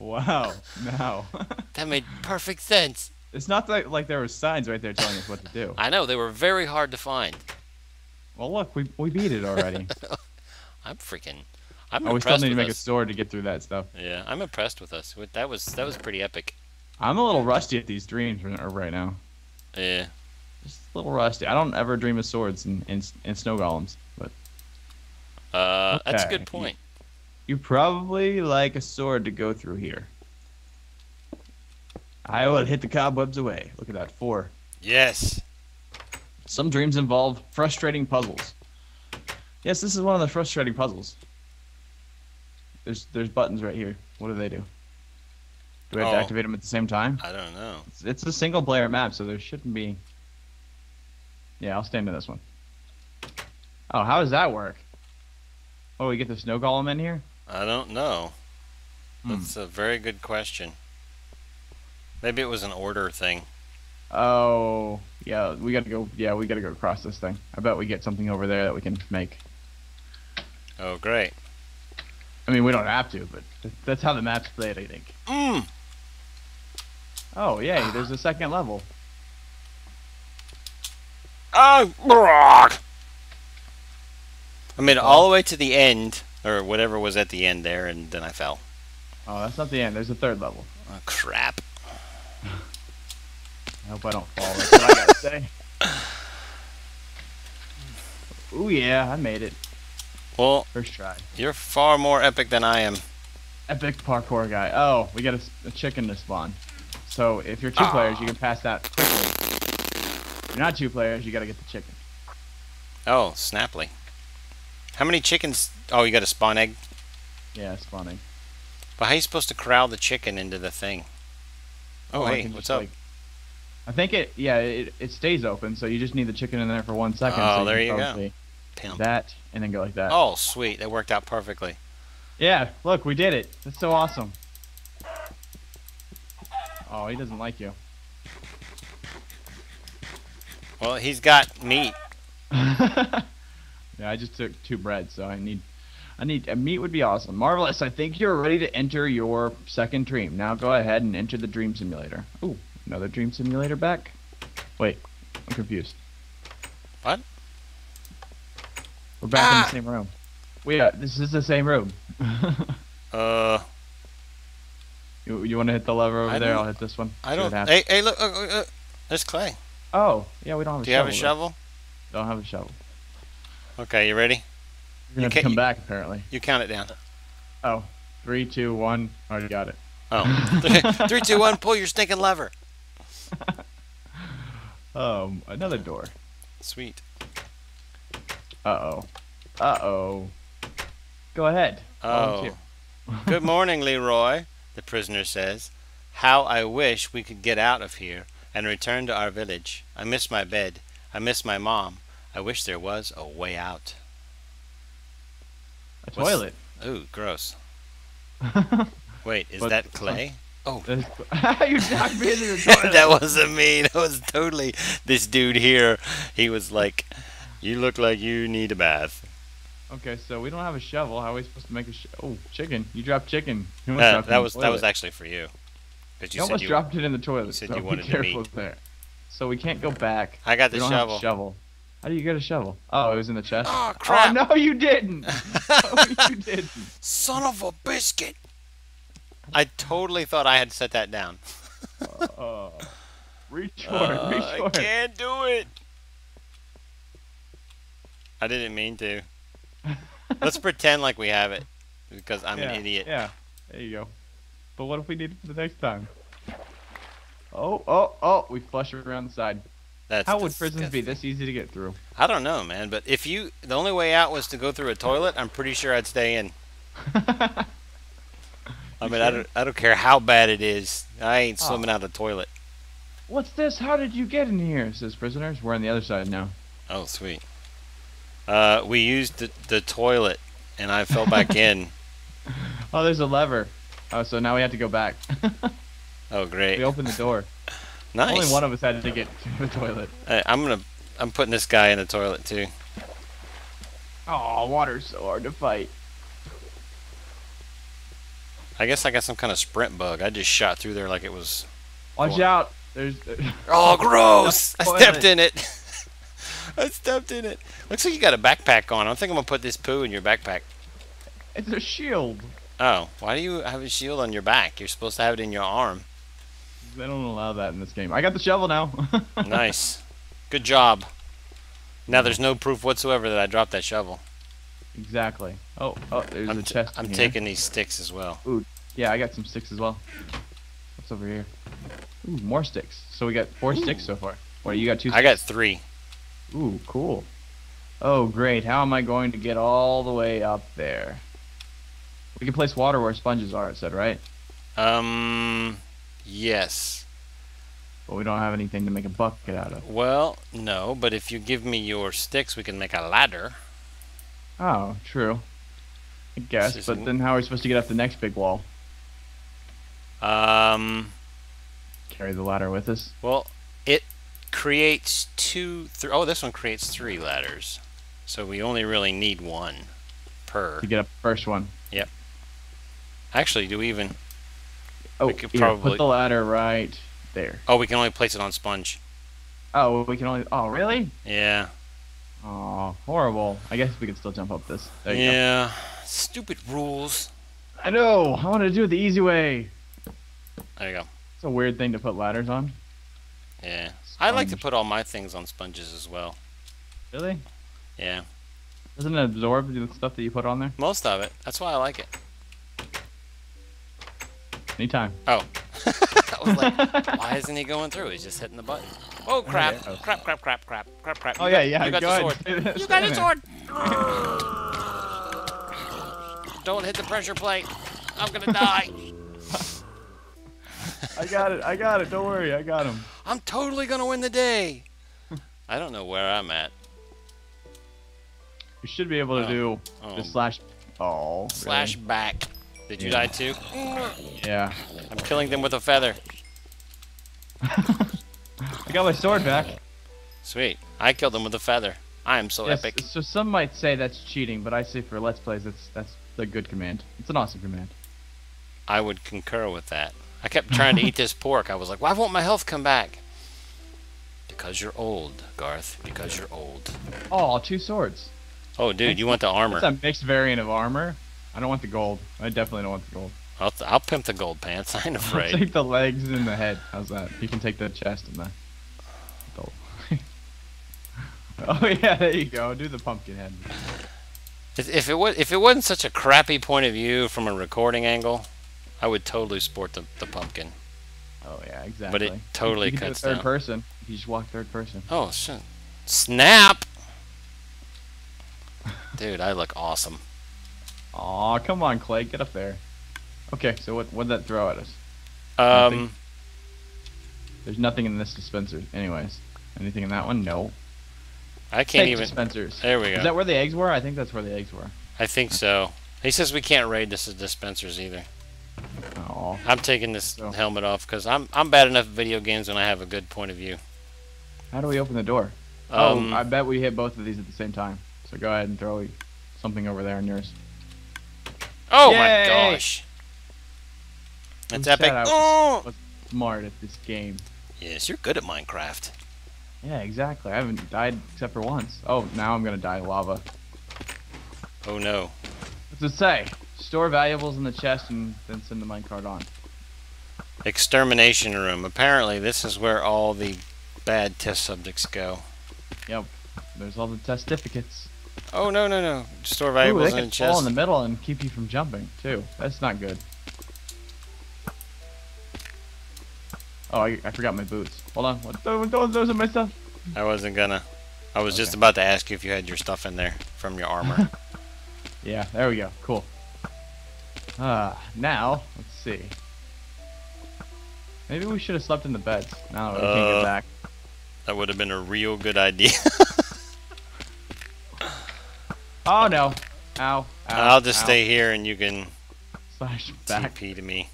Wow. Now. That made perfect sense. It's not that, like, there were signs right there telling us what to do. I know. They were very hard to find. Well, look. We beat it already. I'm freaking... I'm impressed. We still need to make a sword to get through that stuff. Yeah, I'm impressed with us. That was pretty epic. I'm a little rusty at these dreams right now. Yeah. Just a little rusty. I don't ever dream of swords and snow golems, but... okay. That's a good point. You probably like a sword to go through here. I will hit the cobwebs away. Look at that, 4. Yes. Some dreams involve frustrating puzzles. Yes, this is one of the frustrating puzzles. There's buttons right here. What do they do? Do we have to activate them at the same time? I don't know. It's a single player map, so there shouldn't be... Yeah, I'll stand in this one. Oh, how does that work? Oh, we get the snow golem in here? I don't know. That's a very good question. Maybe it was an order thing. Oh, yeah, we gotta go across this thing. I bet we get something over there that we can make. Oh, great. I mean, we don't have to, but that's how the map's played, I think. Mm. Oh, yay, there's a second level. Oh, I made it all the way to the end, or whatever was at the end there, and then I fell. Oh, that's not the end. There's a third level. Oh, crap. I hope I don't fall. That's what I gotta say. Oh, yeah, I made it. Well, first try. You're far more epic than I am. Epic parkour guy. Oh, we got a chicken to spawn. So if you're two players, you can pass that quickly. If you're not two players, you got to get the chicken. Oh, Snapply. How many chickens? Oh, you got a spawn egg? Yeah, spawn egg. But how are you supposed to corral the chicken into the thing? Oh, hey, what's up? Like, I think it stays open, so you just need the chicken in there for 1 second. Oh, so there you go. Pimp. That and then go like that. Oh, sweet! That worked out perfectly. Yeah, look, we did it. That's so awesome. Oh, he doesn't like you. Well, he's got meat. Yeah, I just took 2 bread, so I need a meat would be awesome. Marvelous! I think you're ready to enter your second dream. Now go ahead and enter the dream simulator. Ooh, another dream simulator back. Wait, I'm confused. What? We're back in the same room. This is the same room. You want to hit the lever over there? I'll hit this one. I don't. Hey, look! There's clay. Oh, yeah, we don't have a shovel. Do you have a shovel? Don't have a shovel. Okay, you ready? You're gonna come back, apparently. You count it down. Oh, 3, 2, 1. Already got it. Oh. 3, 2, 1. Pull your stinking lever. Another door. Sweet. Go ahead. Oh. Good morning, Leroy, the prisoner says. How I wish we could get out of here and return to our village. I miss my bed. I miss my mom. I wish there was a way out. A toilet. Ooh, gross. Wait, is that clay? Oh. You knocked me into the toilet. That wasn't me. That was totally this dude here. He was like... You look like you need a bath. Okay, so we don't have a shovel. How are we supposed to make a shovel? Oh, chicken. You dropped chicken. You that was actually for you. You almost dropped it in the toilet. You said you wanted to be careful there. So we can't go back. I got the shovel. How do you get a shovel? Oh, it was in the chest. Oh, crap. Oh, no, you didn't. No, you didn't. Son of a biscuit. I totally thought I had set that down. Reach for it. Reach for it. I can't do it. I didn't mean to. Let's pretend like we have it, because I'm an idiot. Yeah, there you go. But what if we need it for the next time? Oh, we flush it around the side. How would prisons be this easy to get through? I don't know, man, but if the only way out was to go through a toilet, I'm pretty sure I'd stay in. I mean, I don't care how bad it is. I ain't swimming out of the toilet. What's this? How did you get in here? Says prisoners. We're on the other side now. Oh, sweet. We used the toilet, and I fell back in. Oh, there's a lever. Oh, so now we have to go back. Oh, great. We opened the door. Nice. Only one of us had to get to the toilet. I'm putting this guy in the toilet too. Oh, water's so hard to fight. I guess I got some kind of sprint bug. I just shot through there like it was... Watch out! There's... Oh, gross! I stepped in it! I stepped in it! Looks like you got a backpack on. I think I'm going to put this poo in your backpack. It's a shield. Oh, why do you have a shield on your back? You're supposed to have it in your arm. They don't allow that in this game. I got the shovel now. Nice. Good job. Now there's no proof whatsoever that I dropped that shovel. Exactly. Oh, oh, there's a chest. I'm taking these sticks as well. Ooh, yeah, I got some sticks as well. What's over here? Ooh, more sticks. So we got four sticks so far. What, you got two sticks? I got three. Ooh, cool. Oh, great. How am I going to get all the way up there? We can place water where sponges are, it said, right? Yes. But we don't have anything to make a bucket out of. Well, no, but if you give me your sticks, we can make a ladder. Oh, true. I guess, but then how are we supposed to get up the next big wall? Carry the ladder with us? Well, it creates oh, this one creates three ladders. So we only really need one per. To get up the first one. Yep. Actually, do we even... Oh, we could probably... put the ladder right there. Oh, we can only place it on sponge. Oh, we can only... Oh, really? Yeah. Oh, horrible. I guess we could still jump up this. There you go. Stupid rules. I know. I want to do it the easy way. There you go. It's a weird thing to put ladders on. Yeah. Sponge. I like to put all my things on sponges as well. Really? Yeah. Doesn't it absorb the stuff that you put on there? Most of it. That's why I like it. Anytime. Oh. I was like, why isn't he going through? He's just hitting the button. Oh, crap. Oh, yeah. Crap, crap, crap, crap, crap, crap. Oh, yeah. You got the sword. You got the sword. Don't hit the pressure plate. I'm going to die. I got it. I got it. Don't worry. I got him. I'm totally going to win the day. I don't know where I'm at. You should be able to do the slash... Oh, slash back. Did you die too? Yeah. I'm killing them with a feather. I got my sword back. Sweet. I killed them with a feather. I am so epic. So some might say that's cheating, but I say for Let's Plays, that's a good command. It's an awesome command. I would concur with that. I kept trying to eat this pork. I was like, why won't my health come back? Because you're old, Garth. Because you're old. Oh, two swords. Oh, dude, you want the armor. It's a mixed variant of armor. I don't want the gold. I definitely don't want the gold. I'll pimp the gold pants. I ain't afraid. I'll take the legs and the head. How's that? You can take the chest and the... Oh, yeah, there you go. Do the pumpkin head. If it wasn't such a crappy point of view from a recording angle, I would totally sport the pumpkin. Oh, yeah, exactly. But it totally cuts down. You can do third person. You just walk third person. Oh, shit. Snap! Dude, I look awesome. Aw, come on, Clay, get up there. Okay, so what did that throw at us? Nothing. There's nothing in this dispenser, anyways. Anything in that one? No. I can't even. Dispensers. There we go. Is that where the eggs were? I think that's where the eggs were. I think so. He says we can't raid this as dispensers either. Aw. I'm taking this helmet off because I'm bad enough at video games when I have a good point of view. How do we open the door? Oh, I bet we hit both of these at the same time. So go ahead and throw something over there on yours. Oh my gosh! That's epic. Oh! I'm smart at this game. Yes, you're good at Minecraft. Yeah, exactly. I haven't died except for once. Oh, now I'm gonna die lava. Oh no. What's it say? Store valuables in the chest and then send the minecart on. Extermination room. Apparently, this is where all the bad test subjects go. Yep. There's all the test certificates. Oh no no no! Store valuables in the chest. Fall in the middle and keep you from jumping too. That's not good. Oh, I forgot my boots. Hold on. What? Those are my stuff. I wasn't gonna. I was just about to ask you if you had your stuff in there from your armor. Yeah. There we go. Cool. Now let's see. Maybe we should have slept in the beds. No, we can't get back. That would have been a real good idea. Oh no! Ow! I'll just stay here and you can slash back. TP to me.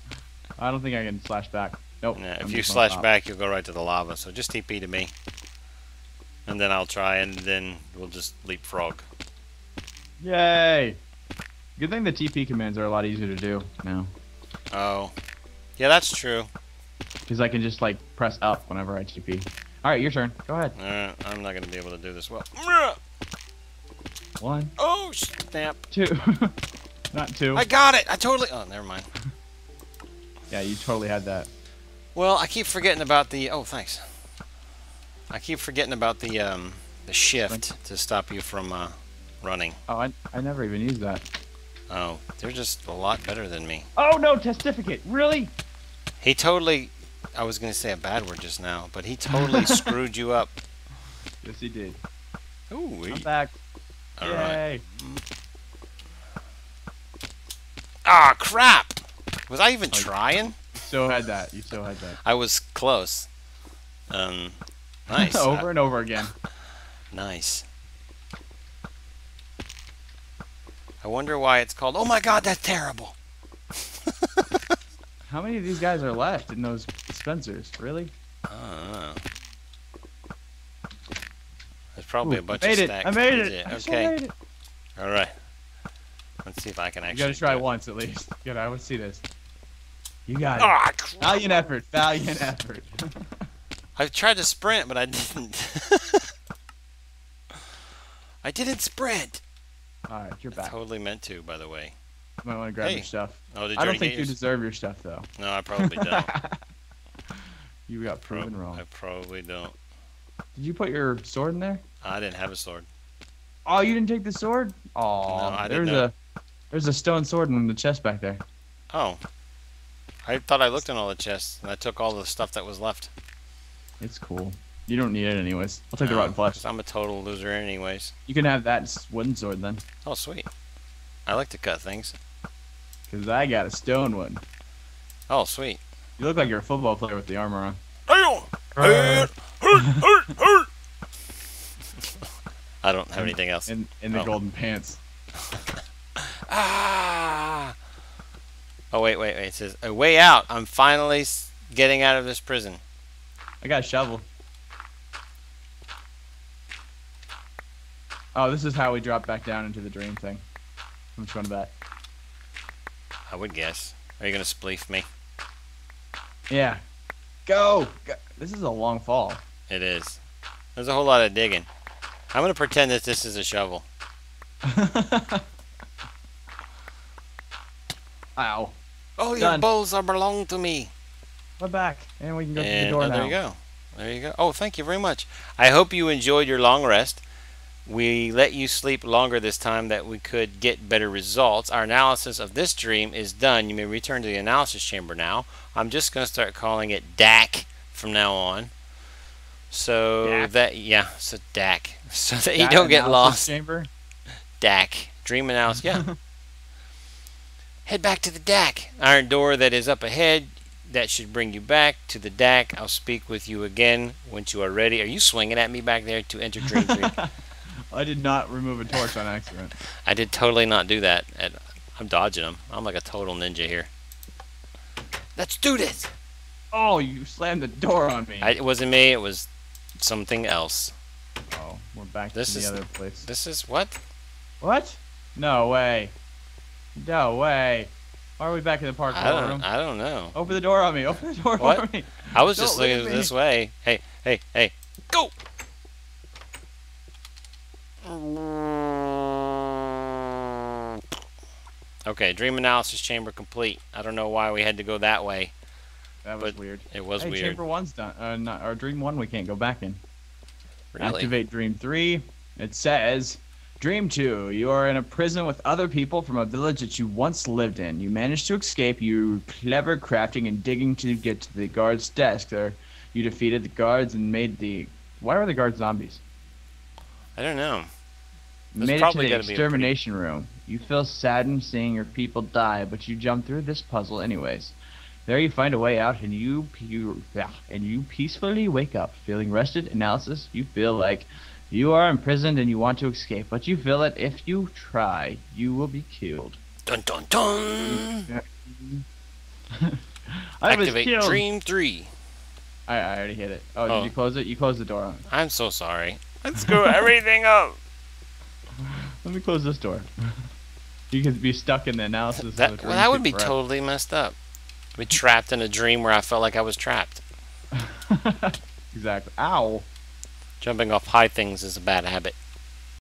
I don't think I can slash back. Nope. No, if you slash back, you'll go right to the lava. So just TP to me, and then I'll try, and then we'll just leapfrog. Yay! Good thing the TP commands are a lot easier to do now. Oh. Yeah, that's true. Because I can just, like, press up whenever I TP. Alright, your turn. Go ahead. I'm not going to be able to do this well. One. Oh, snap. Two. Not two. I got it! I totally... Oh, never mind. Yeah, you totally had that. Well, I keep forgetting about the... Oh, thanks. I keep forgetting about the shift to stop you from running. Oh, I never even used that. Oh, they're just a lot better than me. Oh, no, testificate. Really? He totally... I was going to say a bad word just now, but he totally screwed you up. Yes, he did. Ooh, I'm back. All right. Ah, crap! Was I even trying? You still had that. You still had that. I was close. Nice. Over and over again. Nice. I wonder why it's called... Oh my god, that's terrible! How many of these guys are left in those dispensers? Really? I don't know. There's probably a bunch of stacks. I made it! I made it! Okay. I made it. All right. Let's see if I can actually... You gotta try once, at least. Good, I want to see this. You got it. Oh, valiant effort. Valiant effort. I've tried to sprint, but I didn't. I didn't sprint. All right, you're back. I totally meant to, by the way. You might want to grab your stuff. Oh, did you? I don't think you deserve your stuff, though. No, I probably don't. You got proven wrong. I probably don't. Did you put your sword in there? I didn't have a sword. Oh, you didn't take the sword? Oh, no, there's a stone sword in the chest back there. Oh, I thought I looked in all the chests and I took all the stuff that was left. It's cool. You don't need it anyways. I'll take the rotten flesh. I'm a total loser anyways. You can have that wooden sword then. Oh, sweet. I like to cut things. Because I got a stone one. Oh, sweet. You look like you're a football player with the armor on. I don't have anything else. In the golden pants. Ah! Oh, wait, wait, wait. It says, a way out. I'm finally getting out of this prison. I got a shovel. Oh, this is how we drop back down into the dream thing. I'm just going to bet. I would guess. Are you going to spleef me? Yeah. Go! Go! This is a long fall. It is. There's a whole lot of digging. I'm going to pretend that this is a shovel. Ow. Oh, your bowls belong to me. We're back. And we can go through the door now. There you go. There you go. Oh, thank you very much. I hope you enjoyed your long rest. We let you sleep longer this time that we could get better results. Our analysis of this dream is done. You may return to the analysis chamber now. I'm just going to start calling it DAC from now on. So DAC. So DAC. So that you don't get lost. Chamber? DAC. Dream analysis. Yeah. Head back to the DAC. Iron door that is up ahead. That should bring you back to the DAC. I'll speak with you again once you are ready. Are you swinging at me back there to enter Dream 3? I did not remove a torch on accident. I did totally not do that. I'm dodging them. I'm like a total ninja here. Let's do this! Oh, you slammed the door on me. It wasn't me. It was something else. Oh, we're back to the other place. This is what? What? No way. No way. Why are we back in the park? I don't know. Open the door on me. Open the door on me. I was just looking this way. Hey, hey, hey. Go! Okay, dream analysis chamber complete. I don't know why we had to go that way. That was weird. It was weird. Chamber 1's done. Our dream 1 we can't go back in. Really? Activate dream 3. It says... Dream 2. You are in a prison with other people from a village that you once lived in. You managed to escape. You were clever crafting and digging to get to the guard's desk. There, you defeated the guards and made the... Why were the guards zombies? I don't know. You made it to the extermination room. You feel saddened seeing your people die, but you jump through this puzzle anyways. There you find a way out and you peacefully wake up. Feeling rested, analysis, you feel like... You are imprisoned and you want to escape, but you feel that if you try, you will be killed. Dun dun dun! Activate Dream 3. I already hit it. Oh, did you close it? You closed the door on it. I'm so sorry. Let's screw everything up. Let me close this door. You could be stuck in the analysis. That would be totally messed up. be trapped in a dream where I felt like I was trapped. Exactly. Ow. Jumping off high things is a bad habit.